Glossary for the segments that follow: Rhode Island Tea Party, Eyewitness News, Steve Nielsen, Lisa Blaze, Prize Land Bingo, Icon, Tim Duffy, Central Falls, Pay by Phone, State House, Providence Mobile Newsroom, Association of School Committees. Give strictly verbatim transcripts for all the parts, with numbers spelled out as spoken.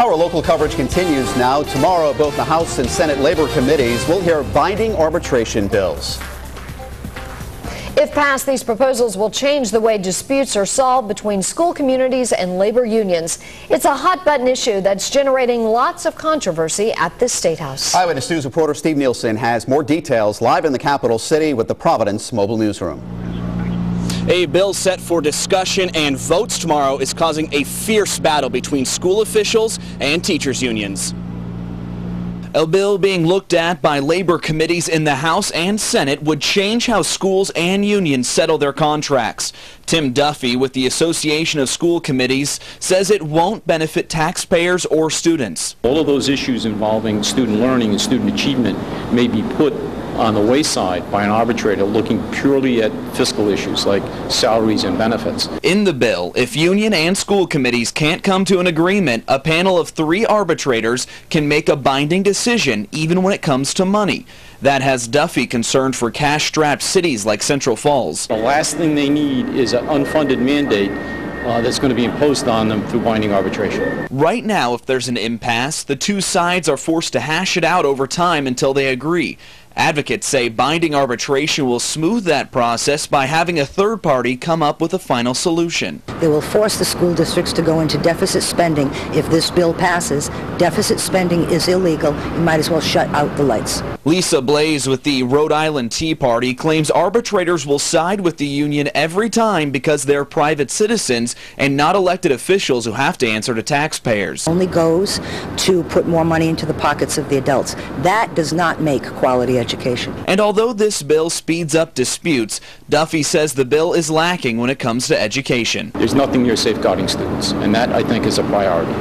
Our local coverage continues now. Tomorrow, both the House and Senate Labor Committees will hear binding arbitration bills. If passed, these proposals will change the way disputes are solved between school communities and labor unions. It's a hot-button issue that's generating lots of controversy at the State House. Eyewitness News reporter Steve Nielsen has more details live in the capital city with the Providence Mobile Newsroom. A bill set for discussion and votes tomorrow is causing a fierce battle between school officials and teachers' unions. A bill being looked at by labor committees in the House and Senate would change how schools and unions settle their contracts. Tim Duffy with the Association of School Committees says it won't benefit taxpayers or students. All of those issues involving student learning and student achievement may be put on the wayside by an arbitrator looking purely at fiscal issues like salaries and benefits. In the bill, if union and school committees can't come to an agreement, a panel of three arbitrators can make a binding decision even when it comes to money. That has Duffy concerned for cash-strapped cities like Central Falls. The last thing they need is an unfunded mandate Uh, that's going to be imposed on them through binding arbitration. Right now, if there's an impasse, the two sides are forced to hash it out over time until they agree. Advocates say binding arbitration will smooth that process by having a third party come up with a final solution. It will force the school districts to go into deficit spending. If this bill passes, deficit spending is illegal. You might as well shut out the lights. Lisa Blaze with the Rhode Island Tea Party claims arbitrators will side with the union every time because they're private citizens and not elected officials who have to answer to taxpayers. Only goes to put more money into the pockets of the adults. That does not make quality education. And although this bill speeds up disputes, Duffy says the bill is lacking when it comes to education. There's nothing near safeguarding students, and that I think is a priority.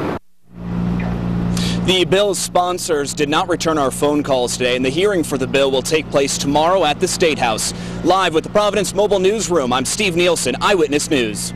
The bill's sponsors did not return our phone calls today, and the hearing for the bill will take place tomorrow at the State House. Live with the Providence Mobile Newsroom, I'm Steve Nielsen, Eyewitness News.